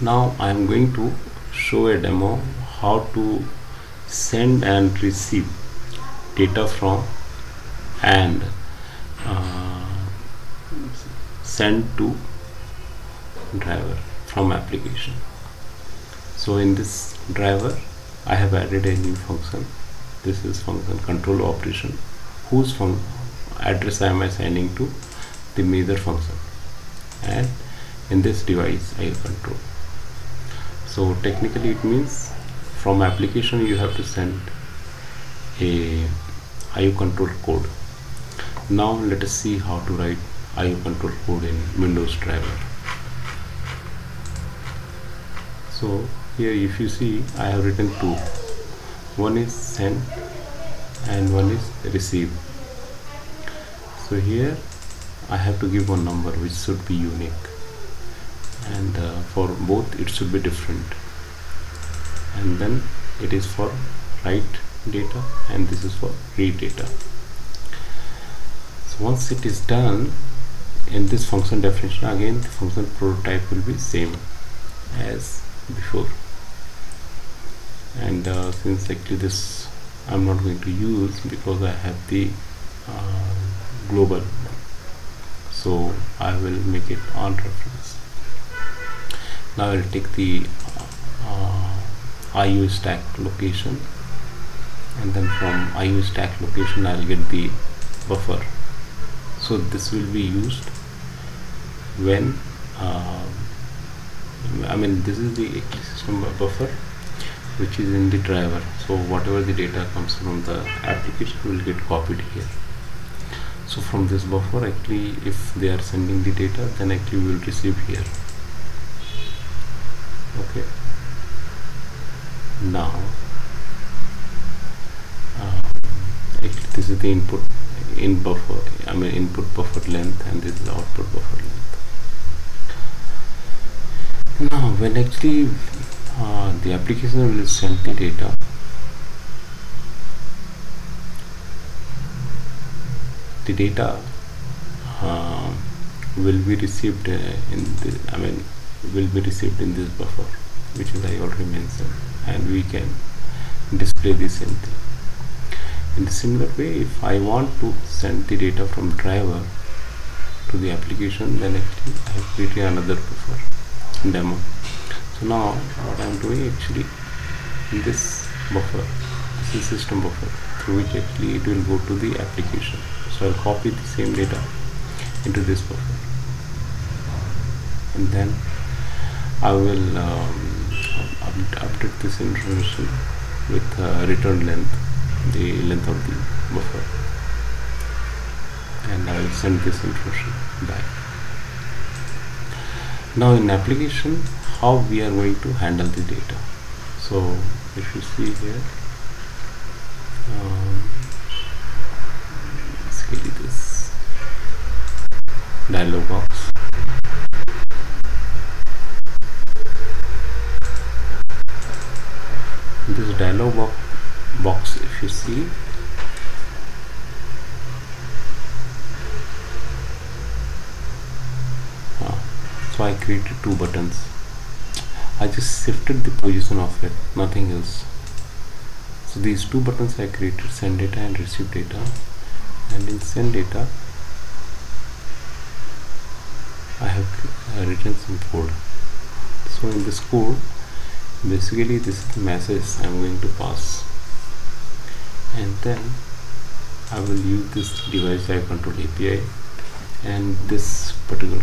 Now I am going to show a demo how to send and receive data from and send to driver from application. So in this driver I have added a new function. This is function control operation, whose address am I sending to the major function, and in this device I control. So technically it means from application you have to send a IO control code. Now let us see how to write IO control code in Windows driver. So here if you see I have written two. One is send and one is receive. So here I have to give one number which should be unique, and for both it should be different, and then it is for write data and this is for read data. So once it is done, in this function definition again the function prototype will be same as before, and since actually this I'm not going to use because I have the global, so I will make it on reference. Now I will take the IO stack location, and then from IO stack location I will get the buffer. So this will be used when this is the system buffer which is in the driver, so whatever the data comes from the application will get copied here. So from this buffer actually if they are sending the data, then actually we will receive here. Okay, now this is the input in buffer, input buffer length, and this is the output buffer length. Now when actually the application will send the data, the data will be received in this buffer, which is I already mentioned, and we can display the same thing. In the similar way, if I want to send the data from driver to the application, then actually I have created another buffer demo. So now what I am doing actually in this buffer, this is system buffer, through which actually it will go to the application. So I will copy the same data into this buffer, and then I will update this information with return length, the length of the buffer, and I will send this information back. Now in application, how we are going to handle the data. So if you see here, basically this dialog box. This dialog box, if you see, so I created two buttons. I just shifted the position of it, nothing else. So these two buttons I created, send data and receive data. And in send data I have written some code. So in this code, basically this is the message I am going to pass, and then I will use this device I control API and this particular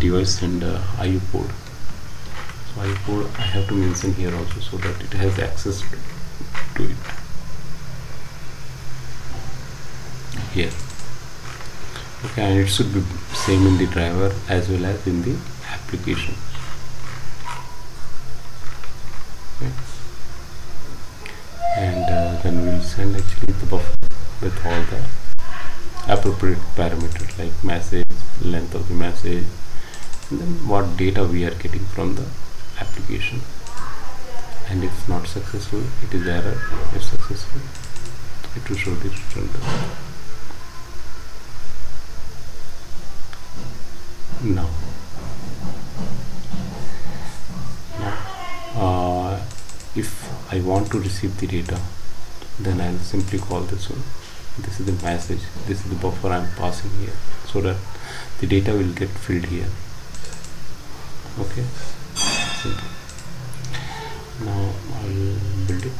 device and IO port. So IO port I have to mention here also, so that it has access to it here. Okay, and it should be same in the driver as well as in the application. And then we will send actually the buffer with all the appropriate parameters like message, length of the message, and then what data we are getting from the application. And if not successful, it is error. If successful, it will show the return. Now I want to receive the data, then I'll simply call this one. This is the message, this is the buffer I'm passing here, so that the data will get filled here. Okay, simple. Now I'll build it.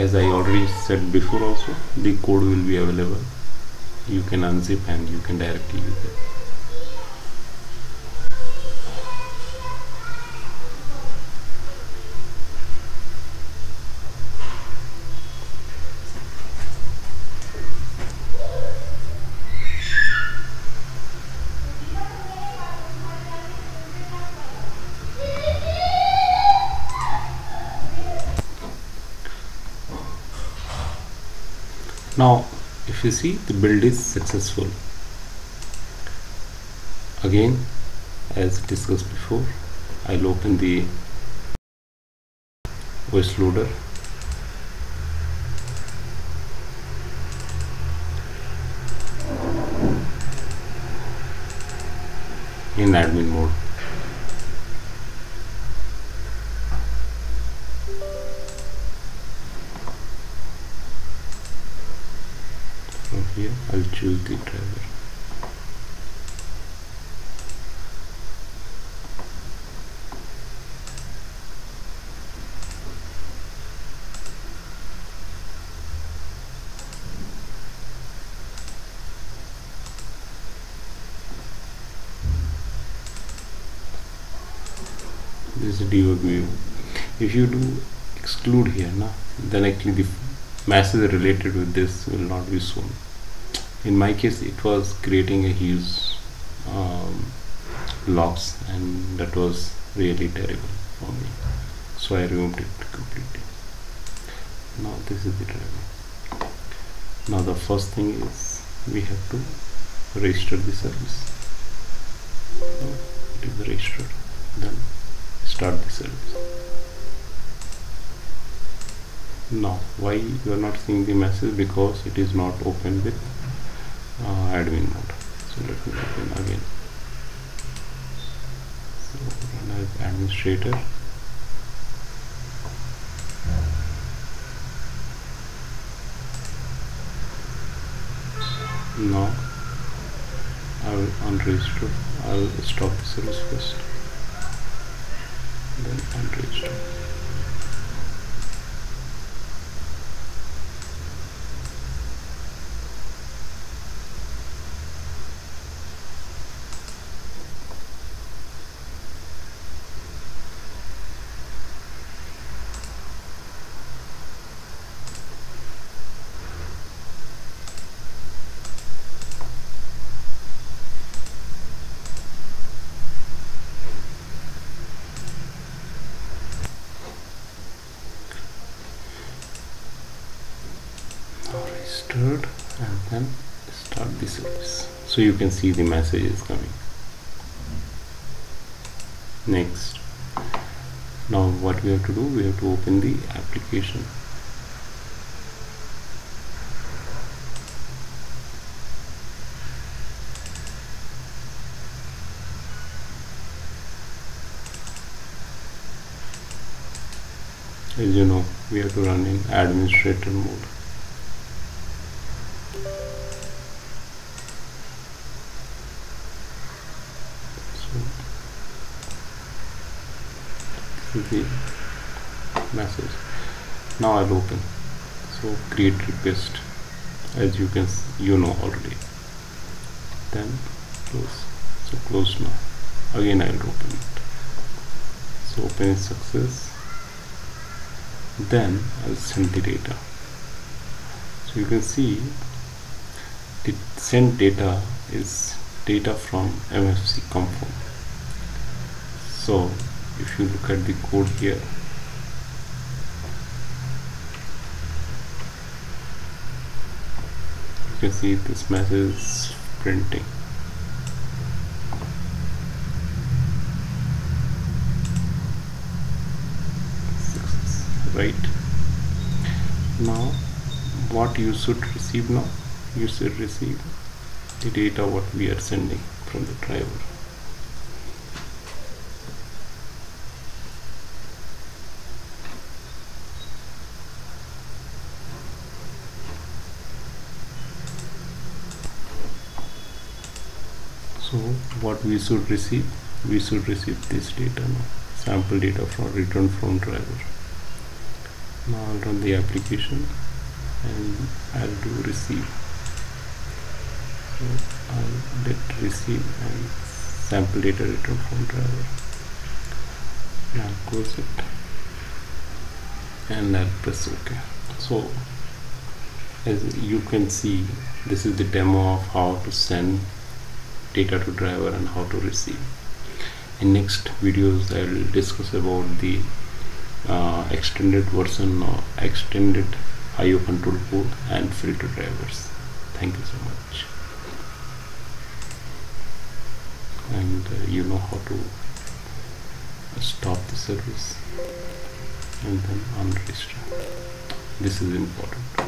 As I already said before also, the code will be available. You can unzip and you can directly use it. Now if you see, the build is successful. Again, as discussed before, I'll open the OS loader. In admin mode. Here I'll choose the driver. This is DebugViewer. If you do exclude here, then actually the message related with this will not be shown. In my case, it was creating a huge loss, and that was really terrible for me, so I removed it completely. Now this is the driver. Now the first thing is we have to register the service. So it is registered, then start the service. Now why you are not seeing the message? Because it is not open with admin mode. So let me open again. So run as administrator. Now I will unregister. I will stop the service first, then unregister. And then start the service, so you can see the message is coming. Next, now what we have to do, we have to open the application. As you know, we have to run in administrator mode. The message. Now I'll open. So create request, as you know already. Then close. So close now. Again I'll open it. So open is success. Then I'll send the data. So you can see the send data is data from MFC COM port. So if you look at the code here, you can see this message is printing. Right now, what you should receive now? You should receive the data what we are sending from the driver. So what we should receive? We should receive this data now, sample data from return from driver. Now I'll run the application and I'll do receive. So I'll let receive and sample data return from driver. And I'll close it and I'll press OK. So as you can see, this is the demo of how to send data to driver and how to receive. In next videos I will discuss about the extended version or extended IO control port and filter drivers. Thank you so much. And you know how to stop the service and then unregister. This is important.